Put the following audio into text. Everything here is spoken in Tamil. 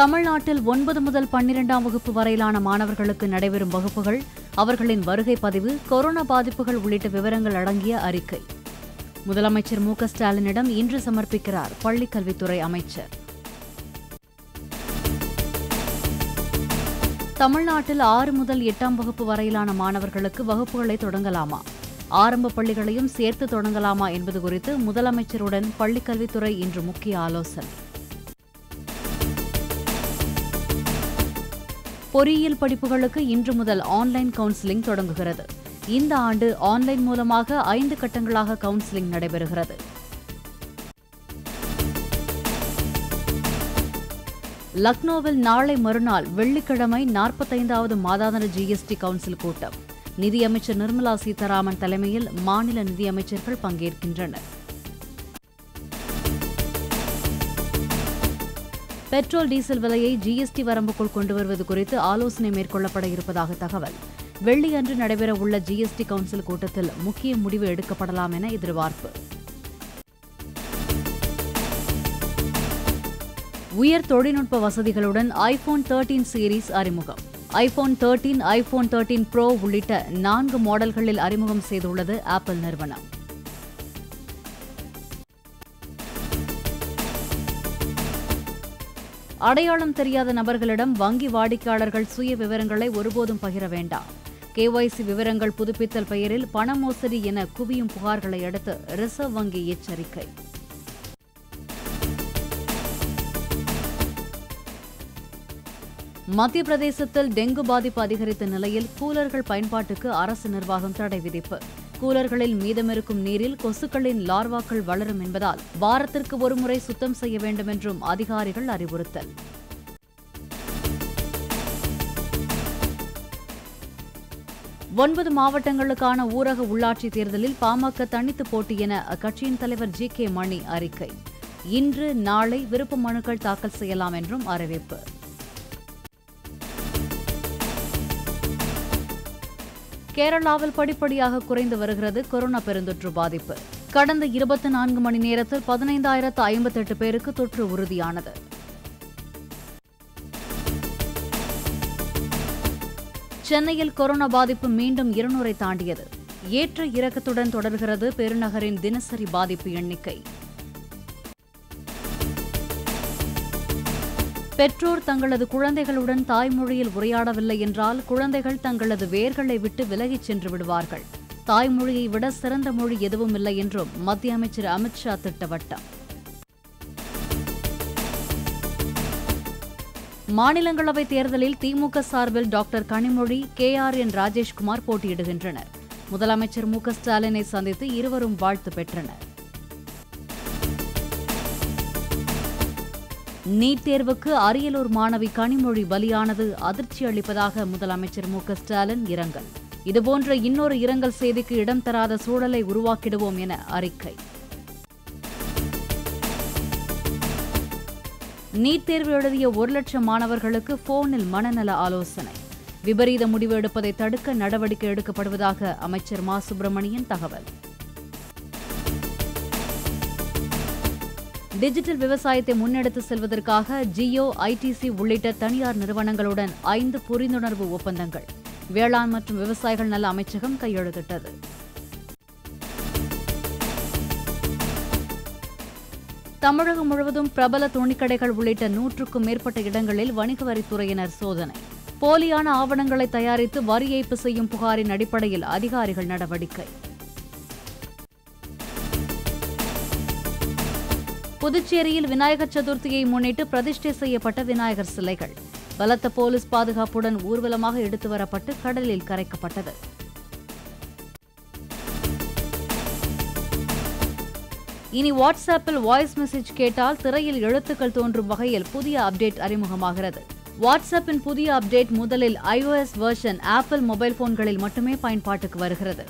தமிழ்நாட்டில் 9 முதல் 12ஆம் வகுப்பு வரையிலான மாணவர்களுக்கு நடைபெறும் வகுப்புகள், அவர்களின் வருகை பதிவு, கொரோனா பாதிப்புகள் உள்ளிட்ட விவரங்கள் அடங்கிய அறிக்கை முதலமைச்சர் MK ஸ்டாலினிடம் இன்று சமர்ப்பிக்கிறார் பள்ளிக்கல்வித்துறை அமைச்சர். தமிழ்நாட்டில் 6 முதல் 8ஆம் வகுப்பு வரையிலான மாணவர்களுக்கு வகுப்புகளை தொடங்கலாமா, ஆரம்ப பள்ளிகளையும் சேர்த்து தொடங்கலாமா என்பது குறித்து முதலமைச்சருடன் பள்ளிக்கல்வித்துறை இன்று முக்கிய ஆலோசனை. பொறியியல் படிப்புகளுக்கு இன்று முதல் ஆன்லைன் கவுன்சிலிங் தொடங்குகிறது. இந்த ஆண்டு ஆன்லைன் மூலமாக 5 கட்டங்களாக கவுன்சிலிங் நடைபெறுகிறது. லக்னோவில் நாளை மறுநாள் வெள்ளிக்கிழமை 45வது மாதாந்திர GST கவுன்சில் கூட்டம். நிதியமைச்சர் நிர்மலா சீதாராமன் தலைமையில் மாநில நிதியமைச்சர்கள் பங்கேற்கின்றனர். பெட்ரோல் டீசல் விலையை GST வரம்புக்குள் கொண்டு வருவது குறித்து ஆலோசனை மேற்கொள்ளப்பட இருப்பதாக தகவல். வெள்ளியன்று நடைபெறவுள்ள GST கவுன்சில் கூட்டத்தில் முக்கிய முடிவு எடுக்கப்படலாம் என எதிர்பார்ப்பு. உயர் தொழில்நுட்ப வசதிகளுடன் iPhone 13 சீரீஸ் அறிமுகம். iPhone 13, iPhone 13 Pro உள்ளிட்ட 4 மாடல்களில் அறிமுகம் செய்துள்ளது ஆப்பிள் நிறுவனம். அடையாளம் தெரியாத நபர்களிடம் வங்கி வாடிக்கையாளர்கள் சுய விவரங்களை ஒருபோதும் பகிர வேண்டாம். KYC விவரங்கள் புதுப்பித்தல் பெயரில் பண மோசடி என குவியும் புகார்களை அடுத்து ரிசர்வ் வங்கி எச்சரிக்கை. மத்திய பிரதேசத்தில் டெங்கு பாதிப்பு அதிகரித்த நிலையில் கூலர்கள் பயன்பாட்டுக்கு அரசு நிர்வாகம் தடை விதிப்பு. கூலர்களில் மீதமிருக்கும் நீரில் கொசுக்களின் லார்வாக்கள் வளரும் என்பதால் வாரத்திற்கு ஒருமுறை சுத்தம் செய்ய வேண்டும் என்றும் அதிகாரிகள் அறிவுறுத்தல். மாவட்டங்களுக்கான ஊரக உள்ளாட்சித் தேர்தலில் பாமக தனித்து போட்டி என அக்கட்சியின் தலைவர் GK Mani அறிக்கை. இன்று நாளை விருப்ப மனுக்கள் தாக்கல் செய்யலாம் என்றும் அறிவிப்பு. கேரளாவில் படிப்படியாக குறைந்து வருகிறது கொரோனா பெருந்தொற்று பாதிப்பு. கடந்த 24 மணி நேரத்தில் 15,058 பேருக்கு தொற்று உறுதியானது. சென்னையில் கொரோனா பாதிப்பு மீண்டும் 200 தாண்டியது. ஏற்ற இறக்கத்துடன் தொடர்கிறது பெருநகரின் தினசரி பாதிப்பு எண்ணிக்கை. பெற்றோர் தங்களது குழந்தைகளுடன் தாய்மொழியில் உரையாடவில்லை என்றால் குழந்தைகள் தங்களது வேர்களை விட்டு விலகிச் சென்று விடுவார்கள். தாய்மொழியை விட சிறந்த மொழி எதுவும் இல்லை என்றும் மத்திய அமைச்சர் அமித்ஷா திட்டவட்டம். மாநிலங்களவைத் தேர்தலில் திமுக சார்பில் டாக்டர் கனிமொழி, KRN ராஜேஷ்குமார் போட்டியிடுகின்றனர். முதலமைச்சர் MK ஸ்டாலினை சந்தித்து இருவரும் வாழ்த்து பெற்றனர். நீட் தேர்வுக்கு அரியலூர் மாணவி கனிமொழி பலியானது அதிர்ச்சி அளிப்பதாக முதலமைச்சர் MK ஸ்டாலின் இரங்கல். இதுபோன்ற இன்னொரு இரங்கல் செய்திக்கு இடம் தராத சூழலை உருவாக்கிடுவோம் என அறிக்கை. நீட் தேர்வு எழுதிய 1 லட்சம் மாணவர்களுக்கு போனில் மனநல ஆலோசனை. விபரீத முடிவு எடுப்பதை தடுக்க நடவடிக்கை எடுக்கப்படுவதாக அமைச்சர் மா சுப்பிரமணியன் தகவல். டிஜிட்டல் விவசாயத்தை முன்னெடுத்து செல்வதற்காக ஜியோ, ITC உள்ளிட்ட தனியார் நிறுவனங்களுடன் 5 புரிந்துணர்வு ஒப்பந்தங்கள் வேளாண் மற்றும் விவசாயிகள் நல அமைச்சகம் கையெழுத்திட்டது. தமிழகம் முழுவதும் பிரபல துணிக்கடைகள் உள்ளிட்ட 100க்கும் மேற்பட்ட இடங்களில் வணிக வரித்துறையினர் சோதனை. போலியான ஆவணங்களை தயாரித்து வரி ஏய்ப்பு செய்யும் புகாரின் அடிப்படையில் அதிகாரிகள் நடவடிக்கை. புதுச்சேரியில் விநாயகர் சதுர்த்தியை முன்னிட்டு பிரதிஷ்டை செய்யப்பட்ட விநாயகர் சிலைகள் பலத்த போலீஸ் பாதுகாப்புடன் ஊர்வலமாக எடுத்து வரப்பட்டு கடலில் கரைக்கப்பட்டது. இனி வாட்ஸ்ஆப்பில் வாய்ஸ் மெசேஜ் கேட்டால் திரையில் எழுத்துக்கள் தோன்றும் வகையில் புதிய அப்டேட் அறிமுகமாகிறது. வாட்ஸ்ஆப்பின் புதிய அப்டேட் முதலில் iOS வெர்ஷன் ஆப்பிள் மொபைல் போன்களில் மட்டுமே பயன்பாட்டுக்கு வருகிறது.